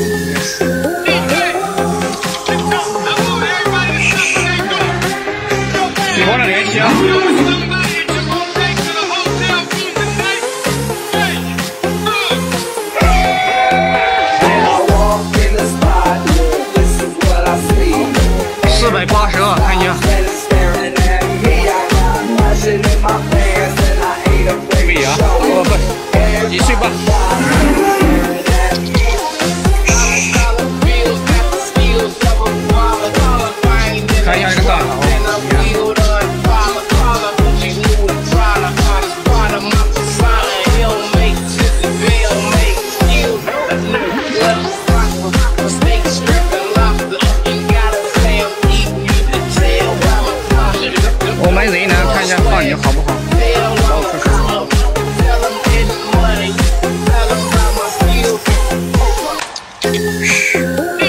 480，看一下。可以啊，过分，你去吧。看一下这个档。 好不好？